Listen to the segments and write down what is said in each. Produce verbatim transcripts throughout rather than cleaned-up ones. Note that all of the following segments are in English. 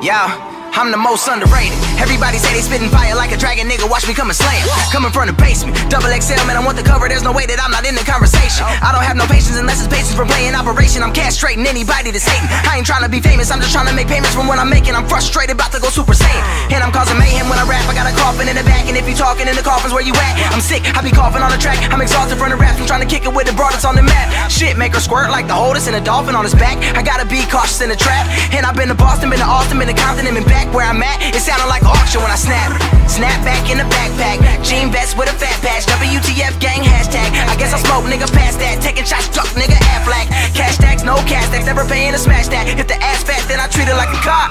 Yeah, I'm the most underrated. Everybody say they spittin' fire like a dragon, nigga, watch me come and slam. Coming from the basement, double X L, man, I want the cover. There's no way that I'm not in the conversation. I don't have no patience unless it's patience for playing operation. I'm castrating anybody that's hating. I ain't trying to be famous, I'm just trying to make payments from what I'm making. I'm frustrated, about to go super saiyan. And I'm causing mayhem when I rap, I got a coffin in the back. And if you talking in the coffins, where you at? I'm sick, I be coughing on the track. I'm exhausted from the raps, I'm trying to kick it with the broadest on the map. Shit, make her squirt like the oldest and a dolphin on his back. I gotta be cautious in the trap. And I've been to Boston, been to Austin, been to Compton, and been back where I'm at. It sounded like an auction when I snap. Snap back in the backpack, jean vest with a fat patch. W T F gang hashtag. I guess I smoke, nigga, past that. Taking shots, truck, nigga, Aflac. Cash tax, no cash tax, never paying a smash that. If the ass fat, then I treat it like a cop.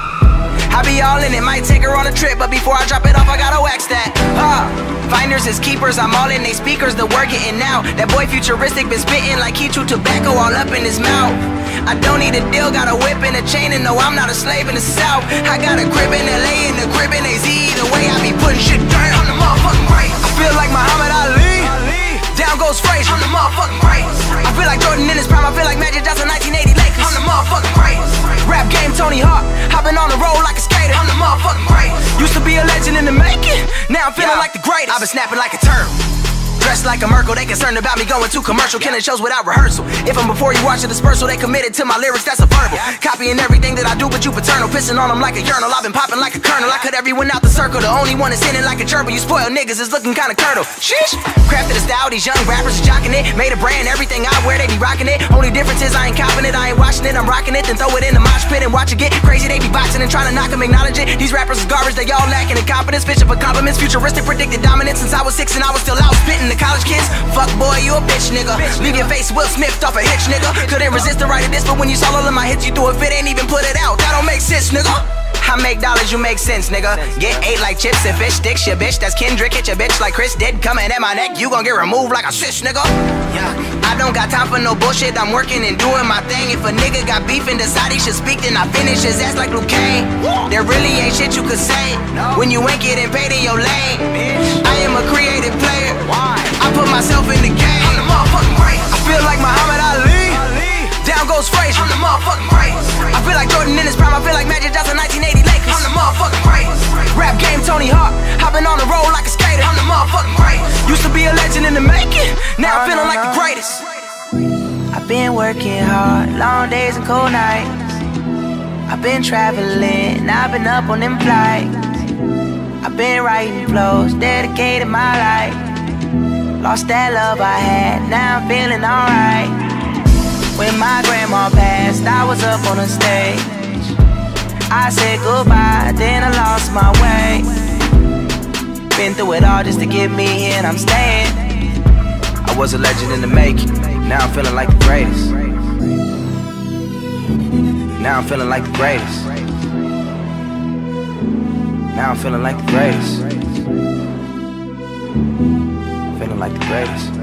I be all in it, might take her on a trip, but before I drop it off, I gotta wax that. Huh. Finders is keepers, I'm all in they speakers, the word getting out. That boy futuristic been spitting like he chewed tobacco all up in his mouth. I don't need a deal, got a whip and a chain, and no, I'm not a slave in the South. I got a crib in L A and a crib in A Z. Either way, I be putting shit down. I'm the motherfucking great. I feel like Muhammad Ali. Down goes phrase, I'm the motherfucking great. I feel like Jordan in his prime, I feel like Magic Johnson nineteen eighty Lakers. I'm the motherfucking great. Rap game Tony Hawk, hopping on the road like a skater. I'm the motherfucking great. Used to be a legend in the making, now I'm feeling yeah. like the greatest. I've been snapping like a turtle, dressed like a Merkle. They concerned about me going too commercial, killing shows without rehearsal. If I'm before you watch the dispersal, they committed to my lyrics, that's a verbal. Copying everything that I do, but you paternal, pissing on them like a urinal. I've been popping like a kernel, I cut everyone out the circle. The only one that's in it like a gerbil, you spoiled niggas is looking kinda curdled. Sheesh. Crafted a style, these young rappers are jocking it. Made a brand, everything I wear, they be rocking it. Only difference is I ain't copping it, I ain't watching it, I'm rocking it. Then throw it in the mosh pit and watch it get crazy. They be boxing and trying to knock them, acknowledge it. These rappers is garbage, they all lacking in confidence. Fishing for compliments, futuristic, predicted dominance. Since I was six and I was still out spitting college kids. Fuck boy, you a bitch nigga, bitch, leave your face Will Smith off a hitch nigga. Couldn't resist the right of this, but when you saw all of my hits, you threw a fit, ain't even put it out. That don't make sense nigga. I make dollars, you make sense, nigga. Get ate like chips and fish sticks, your bitch. That's Kendrick, hit your bitch like Chris did. Coming at my neck, you gon' get removed like a sis, nigga. Yeah. I don't got time for no bullshit, I'm working and doing my thing. If a nigga got beef and decide he should speak, then I finish his ass like Luke Kane. There really ain't shit you could say when you ain't getting paid in your lane. I am a creative player, I put myself in the game. I'm the motherfucking great. I feel like Muhammad Ali. Down goes phrase, I'm the motherfucking great. I feel like Jordan in his prime, I feel like Magic Johnson nineteen eighty Lakers. I'm the motherfucking great. Rap game Tony Hawk, hopping on the road like a skater. I'm the motherfucking great. Used to be a legend in the making, now I'm feeling like the greatest. I've been working hard, long days and cold nights. I've been traveling, I've been up on them flights. I've been writing flows, dedicated my life. Lost that love I had, now I'm feeling alright. When my grandma passed, I was up on the stage. I said goodbye, then I lost my way. Been through it all just to get me here and I'm staying. I was a legend in the making, now I'm feeling like the greatest. Now I'm feeling like the greatest. Now I'm feeling like the greatest. Feeling like the greatest.